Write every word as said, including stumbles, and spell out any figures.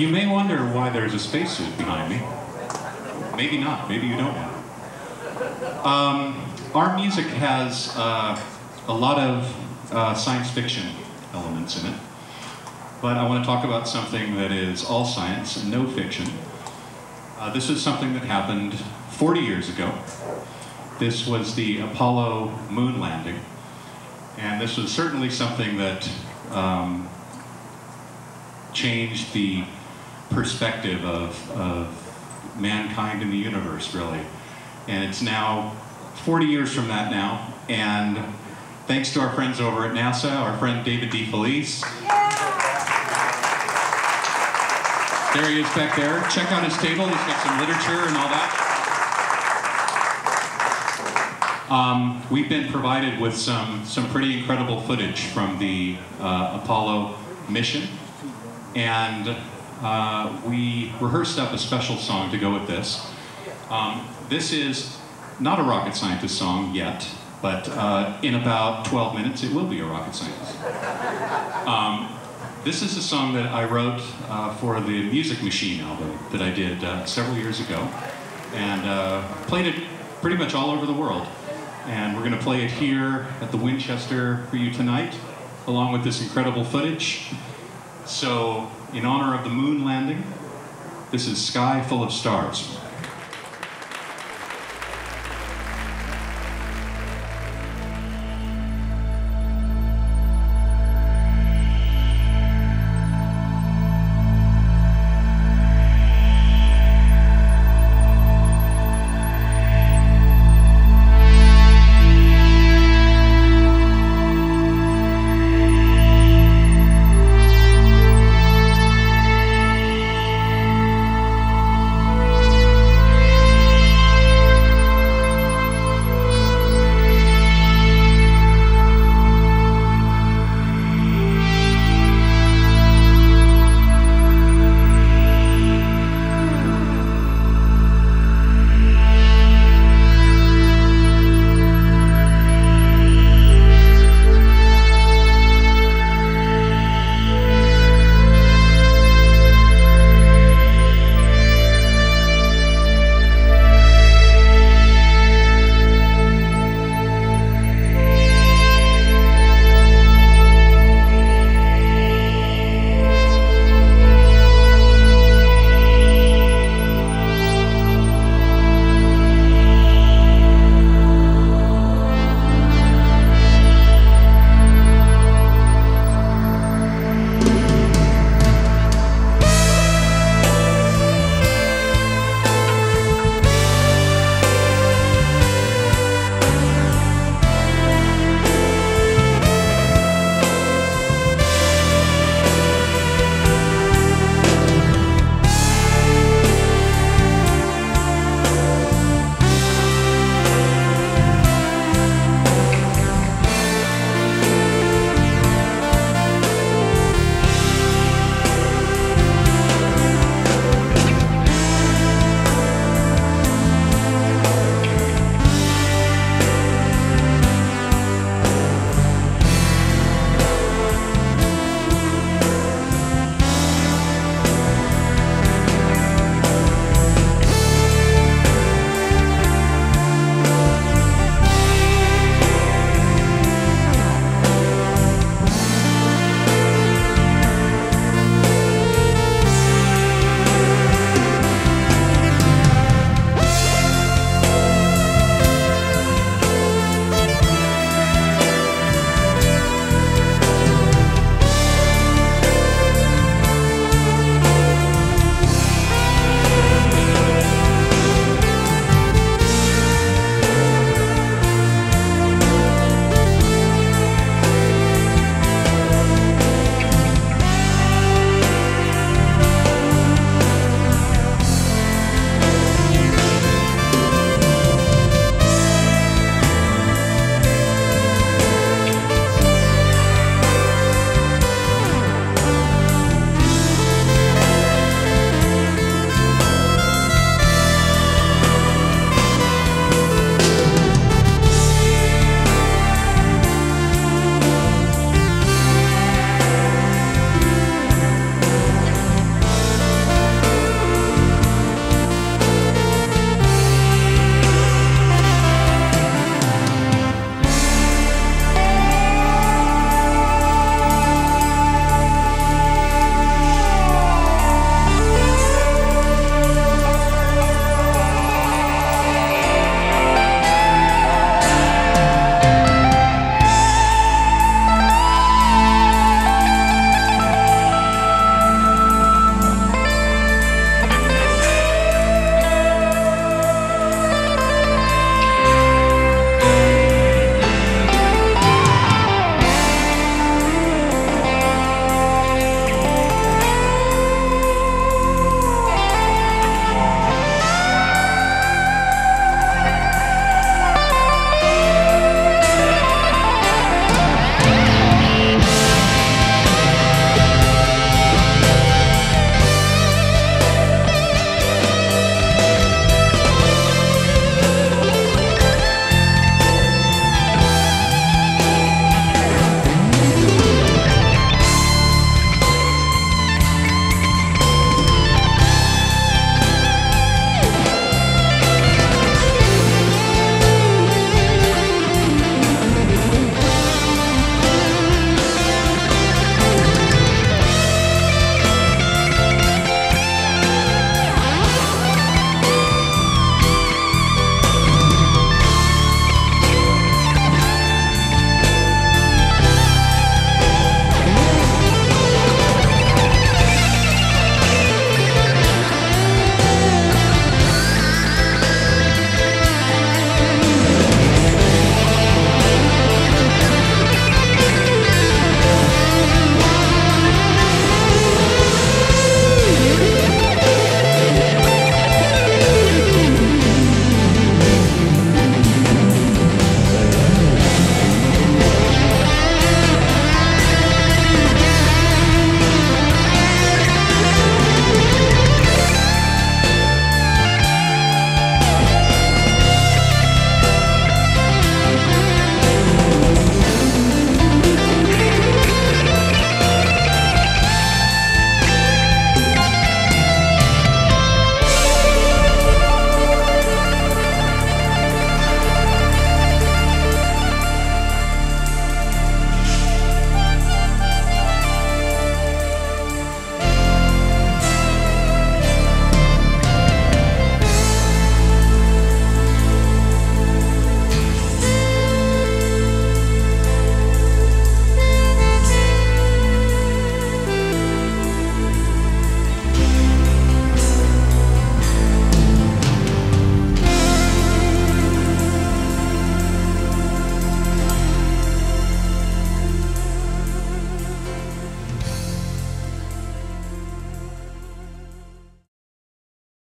You may wonder why there's a spacesuit behind me. Maybe not, maybe you don't know. Um, our music has uh, a lot of uh, science fiction elements in it, but I want to talk about something that is all science and no fiction. Uh, this is something that happened forty years ago. This was the Apollo moon landing, and this was certainly something that um, changed the perspective of, of mankind in the universe, really. And it's now forty years from that now, and thanks to our friends over at NASA, our friend David DeFelice. Yeah. There he is back there. Check out his table, he's got some literature and all that. Um, we've been provided with some, some pretty incredible footage from the uh, Apollo mission, and uh, we rehearsed up a special song to go with this. Um, this is not a Rocket Scientist song yet, but uh, in about twelve minutes it will be a Rocket Scientist. Um, this is a song that I wrote uh, for the Music Machine album that I did uh, several years ago, and uh, played it pretty much all over the world. And we're going to play it here at the Winchester for you tonight, along with this incredible footage. So, in honor of the moon landing, this is Sky Full of Stars.